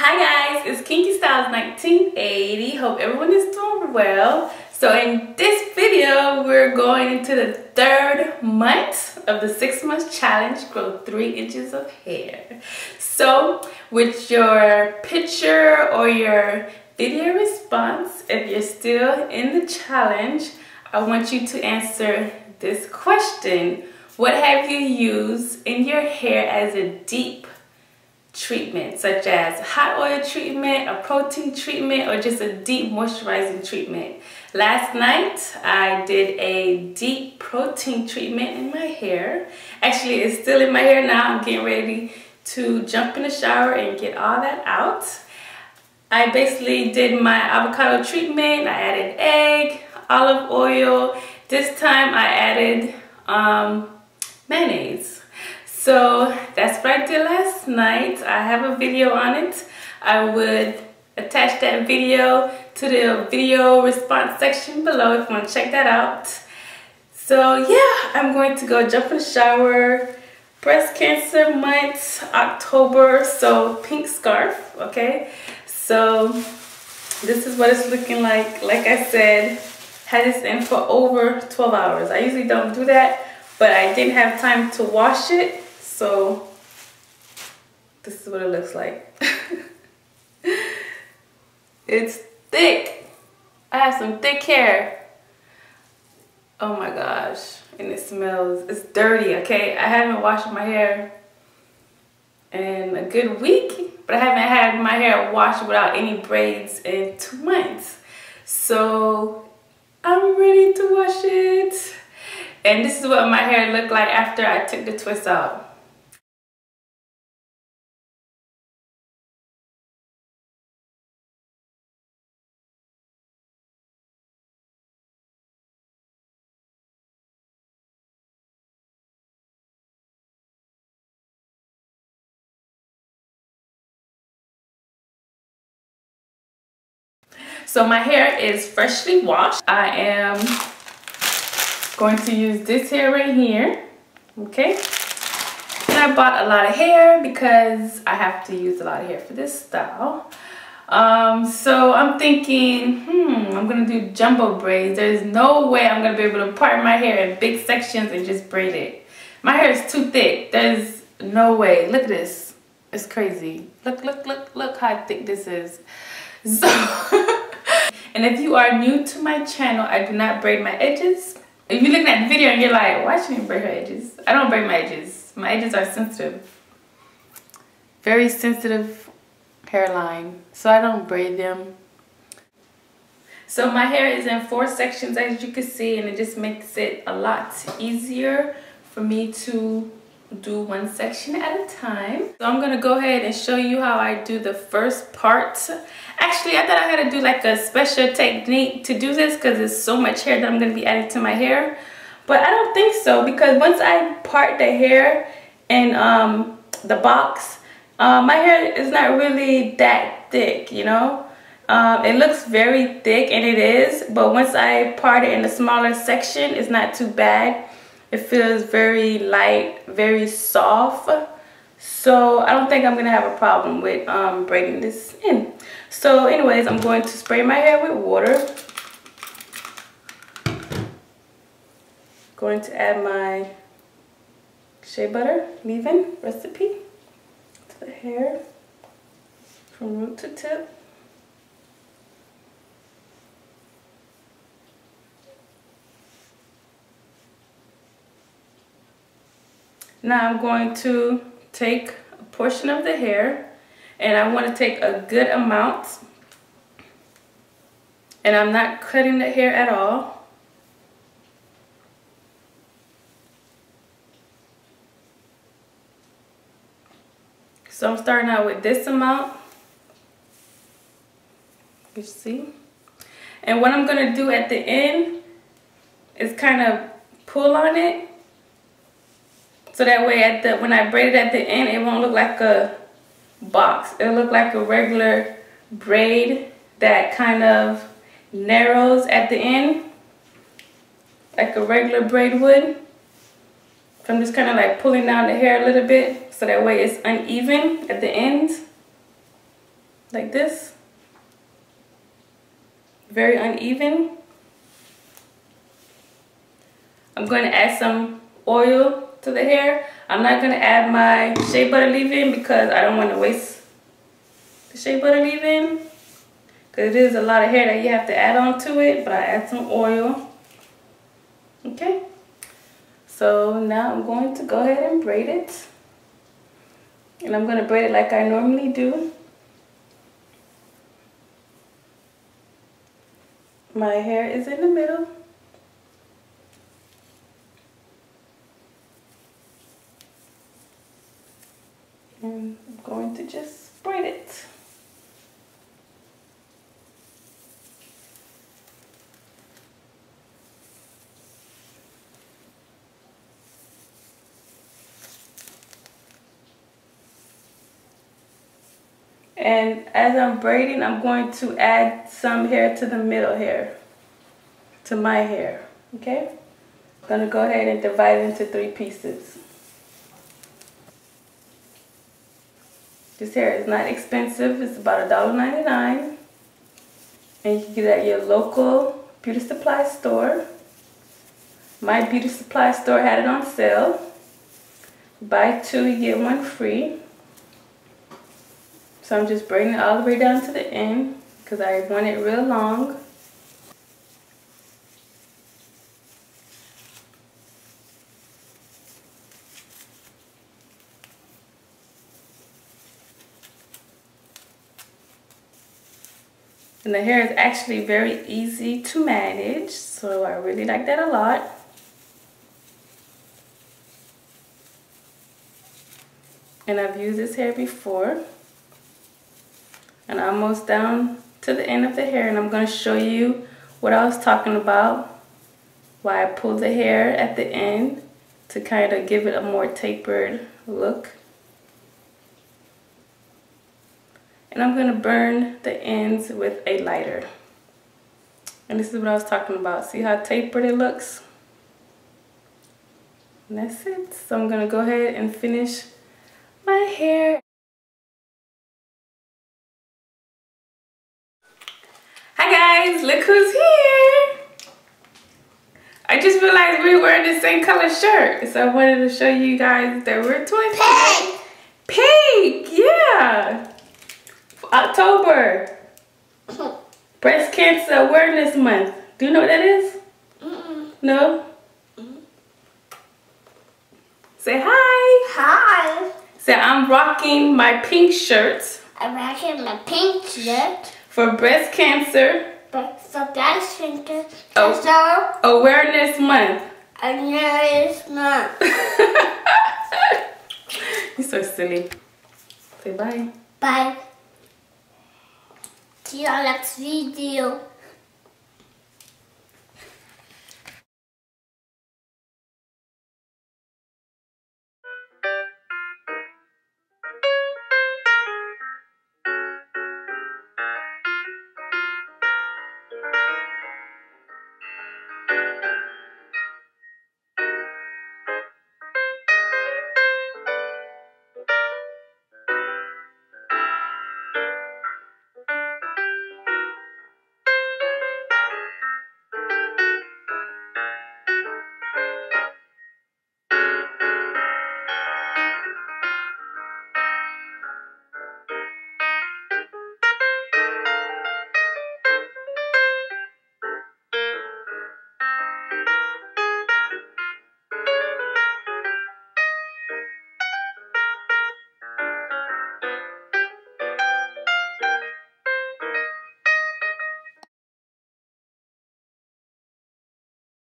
Hi guys, it's Kinky Styles 1980. Hope everyone is doing well. So in this video, we're going into the third month of the 6-month challenge, grow 3 inches of hair. So with your picture or your video response, if you're still in the challenge, I want you to answer this question. What have you used in your hair as a deep treatment, such as hot oil treatment, a protein treatment, or just a deep moisturizing treatment? Last night I did a deep protein treatment in my hair. Actually, it's still in my hair now. I'm getting ready to jump in the shower and get all that out. I basically did my avocado treatment. I added egg, olive oil. This time I added mayonnaise. So that's what I did last night. I have a video on it. I would attach that video to the video response section below if you want to check that out. So yeah, I'm going to go jump in the shower. Breast cancer month, October, so pink scarf, okay? So this is what it's looking like. Like I said, had this in for over 12 hours. I usually don't do that, but I didn't have time to wash it. So this is what it looks like. It's thick. I have some thick hair. Oh my gosh. And it smells. It's dirty, okay? I haven't washed my hair in a good week, but I haven't had my hair washed without any braids in 2 months. So I'm ready to wash it. And this is what my hair looked like after I took the twist out. So my hair is freshly washed. I am going to use this hair right here, okay? And I bought a lot of hair because I have to use a lot of hair for this style. So I'm thinking, I'm gonna do jumbo braids. There's no way I'm gonna be able to part my hair in big sections and just braid it. My hair is too thick. There's no way. Look at this. It's crazy. Look, look, look, look how thick this is. So, and if you are new to my channel, I do not braid my edges. If you're looking at the video and you're like, why should you braid her edges? I don't braid my edges. My edges are sensitive. Very sensitive hairline. So I don't braid them. So my hair is in 4 sections, as you can see, and it just makes it a lot easier for me to do one section at a time. So I'm gonna go ahead and show you how I do the first part. Actually, I thought I had to do like a special technique to do this because there's so much hair that I'm going to be adding to my hair. But I don't think so, because once I part the hair in the box, my hair is not really that thick, you know. It looks very thick, and it is. But once I part it in a smaller section, it's not too bad. It feels very light, very soft. So I don't think I'm going to have a problem with braiding this in. So anyways, I'm going to spray my hair with water. Going to add my shea butter leave-in recipe to the hair from root to tip. Now I'm going to take a portion of the hair, and I want to take a good amount, and I'm not cutting the hair at all. So I'm starting out with this amount, you see, and what I'm going to do at the end is kind of pull on it. So that way, when I braid it at the end, it won't look like a box. It'll look like a regular braid that kind of narrows at the end, like a regular braid would. So I'm just kind of like pulling down the hair a little bit, so that way it's uneven at the end. like this. Very uneven. I'm going to add some oil to the hair. I'm not going to add my shea butter leave-in because I don't want to waste the shea butter leave-in. Because it is a lot of hair that you have to add on to it. But I add some oil. Okay. So now I'm going to go ahead and braid it. And I'm going to braid it like I normally do. My hair is in the middle. And I'm going to just braid it. And as I'm braiding, I'm going to add some hair to the middle hair, to my hair, okay? I'm gonna go ahead and divide it into 3 pieces. This hair is not expensive, it's about $1.99. And you can get it at your local beauty supply store. My beauty supply store had it on sale. Buy 2, you get 1 free. So I'm just braiding it all the way down to the end because I want it real long. And the hair is actually very easy to manage, so I really like that a lot. And I've used this hair before. And I'm almost down to the end of the hair, and I'm going to show you what I was talking about, why I pulled the hair at the end to kind of give it a more tapered look. And I'm going to burn the ends with a lighter. And this is what I was talking about. See how tapered it looks? And that's it. So I'm going to go ahead and finish my hair. Look who's here! I just realized we were wearing the same color shirt, so I wanted to show you guys that we're twins. Pink! Yeah! October! Breast Cancer Awareness Month. Do you know what that is? Mm-mm. No? Mm-mm. Say hi! Hi! Say, I'm rocking my pink shirt. I'm rocking my pink shirt. For breast cancer. For breast cancer. Oh, so awareness month. Awareness month. You're so silly. Say bye. Bye. See you on the next video.